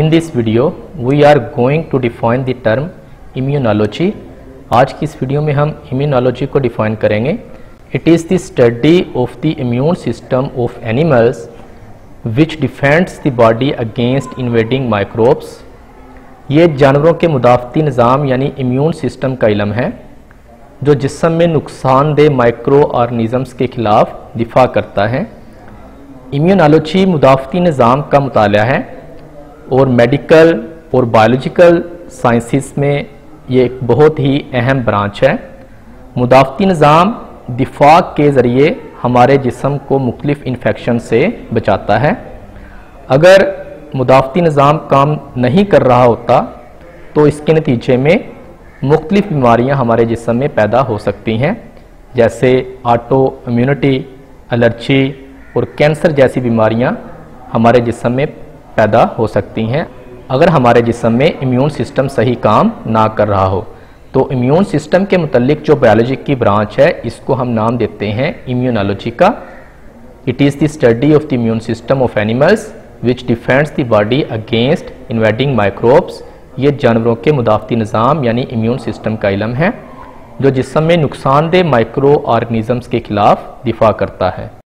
In this video we are going to define the term immunology. आज की इस video में हम immunology को define करेंगे. It is the study of the immune system of animals which defends the body against invading microbes. ये जानवरों के मुदाफ़ती निज़ाम यानी इम्यून सिस्टम का इलम है जो जिस्म में नुकसानदेह माइक्रो ऑर्गेनिज़म्स के ख़िलाफ़ दिफा करता है. इम्यूनोलॉजी मुदाफ़ती निज़ाम का मुताला है और मेडिकल और बायोलॉजिकल साइंसिस में ये एक बहुत ही अहम ब्रांच है. मुदाफ़ती निज़ाम दिफा के ज़रिए हमारे जिस्म को मुख्तलिफ इन्फेक्शन से बचाता है. अगर मुदाफ़ती निज़ाम काम नहीं कर रहा होता तो इसके नतीजे में मुख्तलिफ बीमारियाँ हमारे जिस्म में पैदा हो सकती हैं, जैसे ऑटो इम्यूनिटी, एलर्जी और कैंसर जैसी बीमारियाँ हमारे जिस्म में पैदा हो सकती हैं अगर हमारे जिस्म में इम्यून सिस्टम सही काम ना कर रहा हो. तो इम्यून सिस्टम के मुतल्लिक जो बायोलॉजी की ब्रांच है इसको हम नाम देते हैं इम्यूनोलॉजी का. It is the study of the immune system of animals which defends the body against invading microbes. ये जानवरों के मुदाफ़ती निज़ाम यानी इम्यून सिस्टम का इलम है जो जिस्म में नुकसानदेह माइक्रो ऑर्गेनिज़म्स के ख़िलाफ़ दिफा करता है.